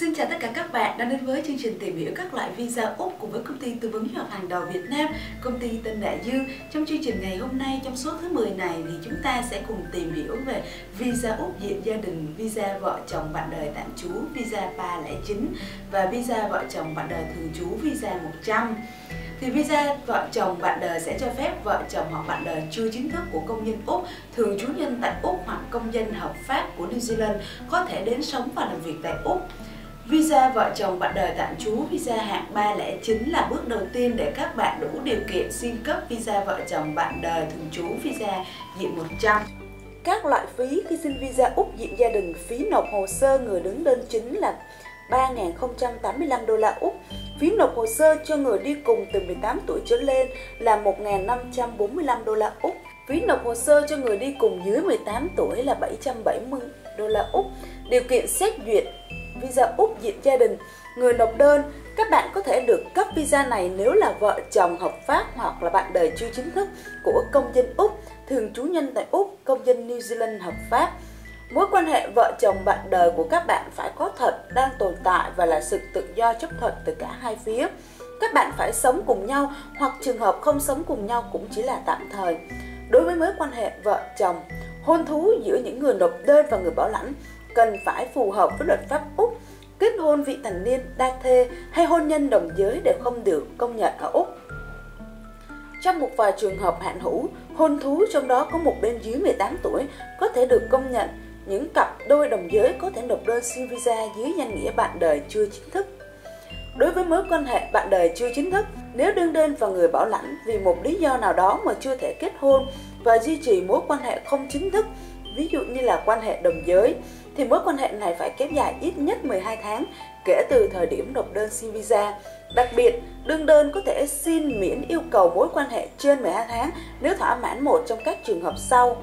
Xin chào tất cả các bạn đã đến với chương trình tìm hiểu các loại visa Úc cùng với công ty tư vấn du học hàng đầu Việt Nam, công ty Tân Đại Dương. Trong chương trình ngày hôm nay, trong số thứ 10 này thì chúng ta sẽ cùng tìm hiểu về visa Úc diện gia đình, visa vợ chồng bạn đời tạm trú, visa 309 và visa vợ chồng bạn đời thường trú, visa 100. Thì visa vợ chồng bạn đời sẽ cho phép vợ chồng hoặc bạn đời chưa chính thức của công dân Úc, thường trú nhân tại Úc hoặc công dân hợp pháp của New Zealand có thể đến sống và làm việc tại Úc. Visa vợ chồng bạn đời tạm trú, visa hạng 309 là bước đầu tiên để các bạn đủ điều kiện xin cấp visa vợ chồng bạn đời thường trú, visa diện 100. Các loại phí khi xin visa Úc diện gia đình, phí nộp hồ sơ người đứng đơn chính là 3.085 đô la Úc. Phí nộp hồ sơ cho người đi cùng từ 18 tuổi trở lên là 1.545 đô la Úc. Phí nộp hồ sơ cho người đi cùng dưới 18 tuổi là 770 đô la Úc. Điều kiện xét duyệt visa Úc diện gia đình. Người nộp đơn, các bạn có thể được cấp visa này nếu là vợ chồng hợp pháp hoặc là bạn đời chưa chính thức của công dân Úc, thường trú nhân tại Úc, công dân New Zealand hợp pháp. Mối quan hệ vợ chồng bạn đời của các bạn phải có thật, đang tồn tại và là sự tự do chấp thuận từ cả hai phía. Các bạn phải sống cùng nhau hoặc trường hợp không sống cùng nhau cũng chỉ là tạm thời. Đối với mối quan hệ vợ chồng, hôn thú giữa những người nộp đơn và người bảo lãnh cần phải phù hợp với luật pháp Úc. Kết hôn vị thành niên, đa thê hay hôn nhân đồng giới đều không được công nhận ở Úc. Trong một vài trường hợp hạn hữu, hôn thú trong đó có một bên dưới 18 tuổi có thể được công nhận. Những cặp đôi đồng giới có thể nộp đơn xin visa dưới danh nghĩa bạn đời chưa chính thức. Đối với mối quan hệ bạn đời chưa chính thức, nếu đương đơn và người bảo lãnh vì một lý do nào đó mà chưa thể kết hôn và duy trì mối quan hệ không chính thức, ví dụ như là quan hệ đồng giới, thì mối quan hệ này phải kéo dài ít nhất 12 tháng kể từ thời điểm nộp đơn xin visa. Đặc biệt, đương đơn có thể xin miễn yêu cầu mối quan hệ trên 12 tháng nếu thỏa mãn một trong các trường hợp sau.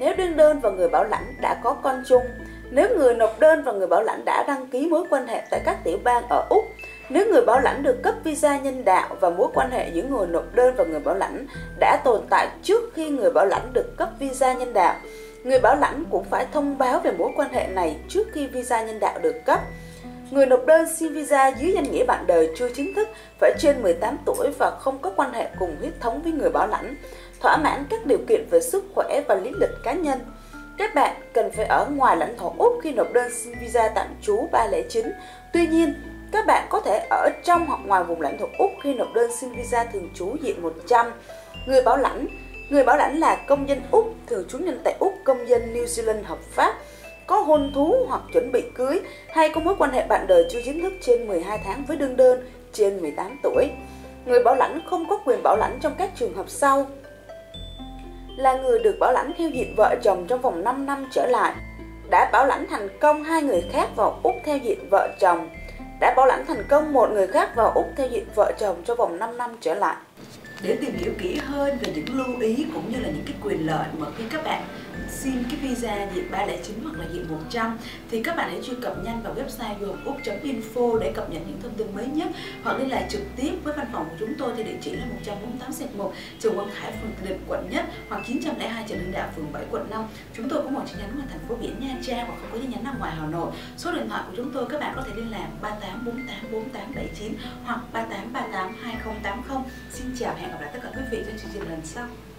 Nếu đương đơn và người bảo lãnh đã có con chung, nếu người nộp đơn và người bảo lãnh đã đăng ký mối quan hệ tại các tiểu bang ở Úc, nếu người bảo lãnh được cấp visa nhân đạo và mối quan hệ giữa người nộp đơn và người bảo lãnh đã tồn tại trước khi người bảo lãnh được cấp visa nhân đạo, người bảo lãnh cũng phải thông báo về mối quan hệ này trước khi visa nhân đạo được cấp. Người nộp đơn xin visa dưới danh nghĩa bạn đời chưa chính thức phải trên 18 tuổi và không có quan hệ cùng huyết thống với người bảo lãnh, thỏa mãn các điều kiện về sức khỏe và lý lịch cá nhân. Các bạn cần phải ở ngoài lãnh thổ Úc khi nộp đơn xin visa tạm trú 309. Tuy nhiên, các bạn có thể ở trong hoặc ngoài vùng lãnh thổ Úc khi nộp đơn xin visa thường trú diện 100. Người bảo lãnh là công dân Úc, thường trú nhân tại Úc, công dân New Zealand hợp pháp, có hôn thú hoặc chuẩn bị cưới hay có mối quan hệ bạn đời chưa chính thức trên 12 tháng với đương đơn trên 18 tuổi. Người bảo lãnh không có quyền bảo lãnh trong các trường hợp sau: là người được bảo lãnh theo diện vợ chồng trong vòng 5 năm trở lại, đã bảo lãnh thành công hai người khác vào Úc theo diện vợ chồng, đã bảo lãnh thành công một người khác vào Úc theo diện vợ chồng trong vòng 5 năm trở lại. Để tìm hiểu kỹ hơn về những lưu ý cũng như là những cái quyền lợi mà khi các bạn xin cái visa diện 309 hoặc là diện 100 thì các bạn hãy truy cập nhanh vào website duhocuc.info để cập nhật những thông tin mới nhất, hoặc liên lạc trực tiếp với văn phòng của chúng tôi theo địa chỉ là 148/1 Trần Quang Khải, phường Tân Định, quận Nhất, hoặc 902 Trần Hưng Đạo, phường 7, quận 5. Chúng tôi có một chi nhánh ngoài thành phố biển Nha Trang hoặc không có chi nhánh ở ngoài Hà Nội. Số điện thoại của chúng tôi các bạn có thể liên lạc 38484879 hoặc 38382080. Xin chào, hẹn gặp lại tất cả quý vị trong chương trình lần sau.